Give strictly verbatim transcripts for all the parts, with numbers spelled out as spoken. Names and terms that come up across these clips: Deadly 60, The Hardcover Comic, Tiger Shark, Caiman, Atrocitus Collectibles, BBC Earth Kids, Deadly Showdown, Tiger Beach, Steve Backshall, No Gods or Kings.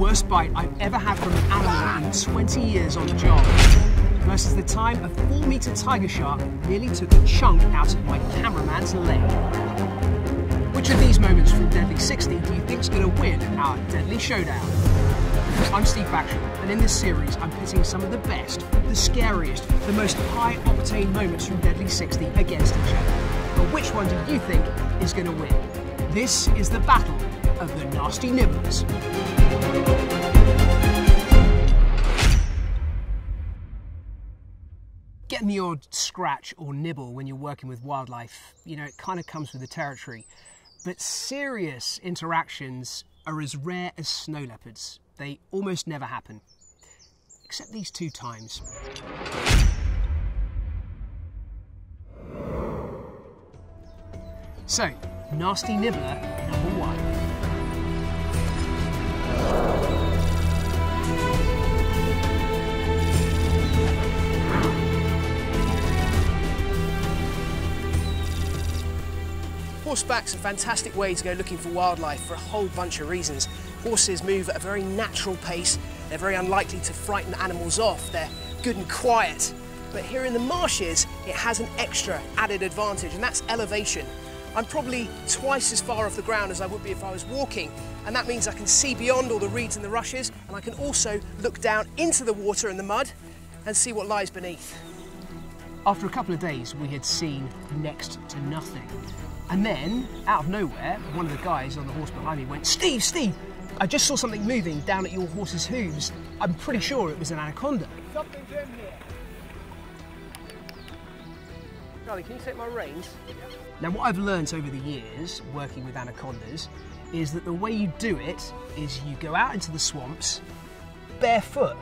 worst bite I've ever had from an animal in twenty years on the job, versus the time a four metre tiger shark nearly took a chunk out of my cameraman's leg. Which of these moments from Deadly sixty do you think's going to win our Deadly Showdown? I'm Steve Backshall, and in this series I'm pitting some of the best, the scariest, the most high-octane moments from Deadly sixty against each other. But which one do you think is going to win? This is the battle of the nasty nibbles. Getting the odd scratch or nibble when you're working with wildlife, you know, it kind of comes with the territory. But serious interactions are as rare as snow leopards. They almost never happen, except these two times. So, nasty nibbler number one. Horseback's a fantastic way to go looking for wildlife for a whole bunch of reasons. Horses move at a very natural pace, they're very unlikely to frighten animals off, they're good and quiet. But here in the marshes, it has an extra added advantage, and that's elevation. I'm probably twice as far off the ground as I would be if I was walking, and that means I can see beyond all the reeds and the rushes, and I can also look down into the water and the mud and see what lies beneath. After a couple of days, we had seen next to nothing. And then, out of nowhere, one of the guys on the horse behind me went, "Steve, Steve, I just saw something moving down at your horse's hooves. I'm pretty sure it was an anaconda." Something's in here. Charlie, can you take my reins? Now, what I've learnt over the years working with anacondas is that the way you do it is you go out into the swamps barefoot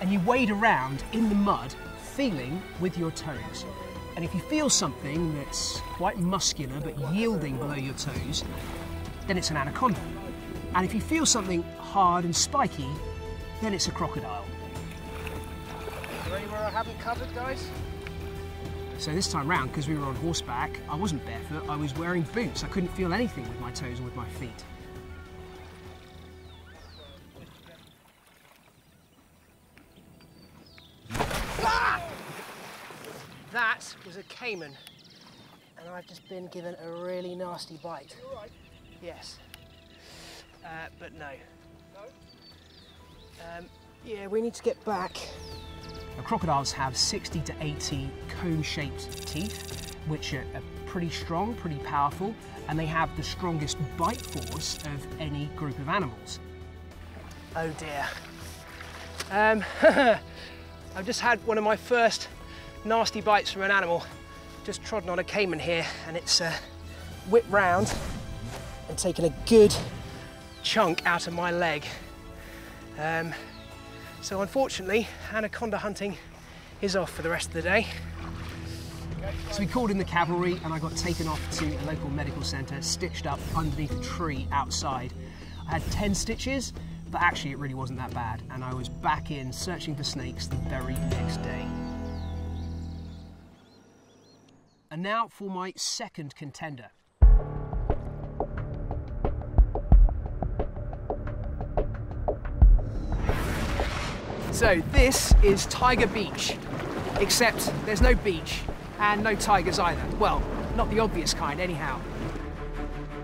and you wade around in the mud, feeling with your toes. And if you feel something that's quite muscular but yielding below your toes, then it's an anaconda. And if you feel something hard and spiky, then it's a crocodile. Is there anywhere I haven't covered, guys? So this time round, because we were on horseback, I wasn't barefoot, I was wearing boots. I couldn't feel anything with my toes or with my feet. That was a caiman, and I've just been given a really nasty bite. You're all right. Yes, uh, but no. No? Um, yeah, we need to get back. Now, crocodiles have sixty to eighty cone-shaped teeth, which are, are pretty strong, pretty powerful, and they have the strongest bite force of any group of animals. Oh dear. Um, I've just had one of my first nasty bites from an animal. Just trodden on a caiman here, and it's uh, whipped round and taken a good chunk out of my leg. Um, so unfortunately, anaconda hunting is off for the rest of the day. So we called in the cavalry and I got taken off to a local medical centre, stitched up underneath a tree outside. I had ten stitches, but actually it really wasn't that bad, and I was back in searching for snakes the very next day. And now for my second contender. So this is Tiger Beach, except there's no beach and no tigers either. Well, not the obvious kind anyhow.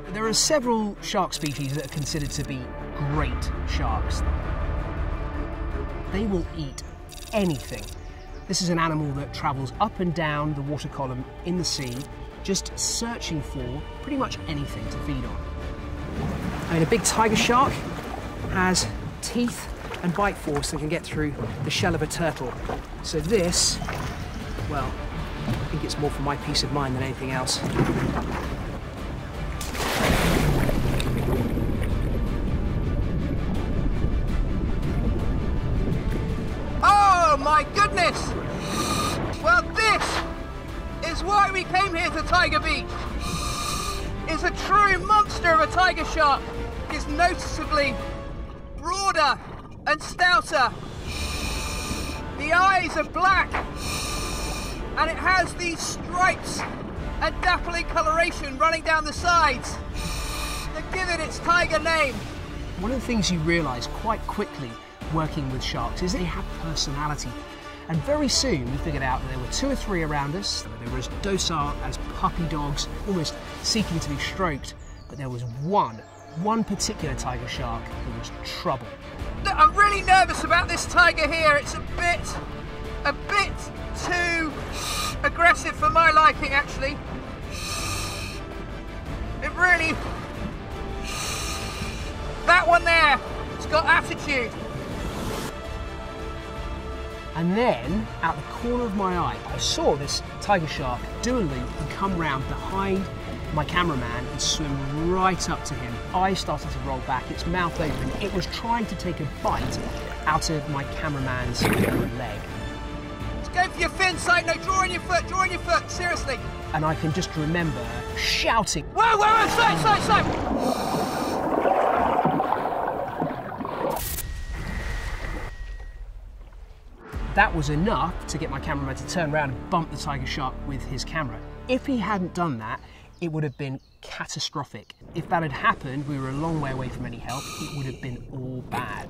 There are several shark species that are considered to be great sharks. They will eat anything. This is an animal that travels up and down the water column in the sea, just searching for pretty much anything to feed on. I mean, a big tiger shark has teeth and bite force that can get through the shell of a turtle. So this, well, I think it's more for my peace of mind than anything else. My goodness! Well, this is why we came here to Tiger Beach. It's a true monster of a tiger shark. It's noticeably broader and stouter. The eyes are black, and it has these stripes and dappling coloration running down the sides that give it its tiger name. One of the things you realise quite quickly working with sharks is they have personality. And very soon we figured out that there were two or three around us. They were as docile as puppy dogs, almost seeking to be stroked. But there was one, one particular tiger shark who was trouble. Look, I'm really nervous about this tiger here. It's a bit, a bit too aggressive for my liking, actually. It really... That one there, it's got attitude. And then, out the corner of my eye, I saw this tiger shark do a loop and come round behind my cameraman and swim right up to him. I started to roll back, its mouth open. It was trying to take a bite out of my cameraman's leg. Let's go for your fin, side note. Draw in your foot, draw in your foot, seriously. And I can just remember shouting, whoa, whoa, whoa, side, side, side. That was enough to get my cameraman to turn around and bump the tiger shark with his camera. If he hadn't done that, it would have been catastrophic. If that had happened, we were a long way away from any help. It would have been all bad.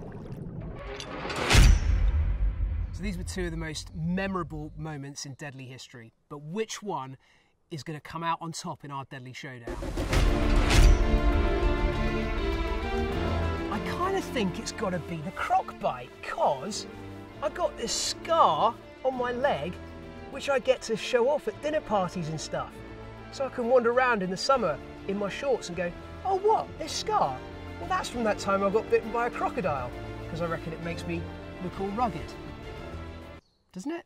So these were two of the most memorable moments in Deadly history, but which one is going to come out on top in our Deadly Showdown? I kind of think it's got to be the croc bite, because I got this scar on my leg, which I get to show off at dinner parties and stuff. So I can wander around in the summer in my shorts and go, oh what, this scar? Well, that's from that time I got bitten by a crocodile, because I reckon it makes me look all rugged. Doesn't it?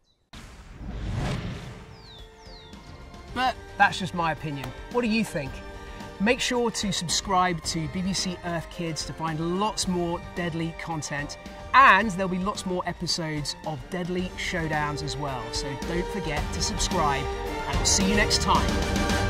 But that's just my opinion. What do you think? Make sure to subscribe to B B C Earth Kids to find lots more deadly content. And there'll be lots more episodes of Deadly Showdowns as well. So don't forget to subscribe, and I'll see you next time.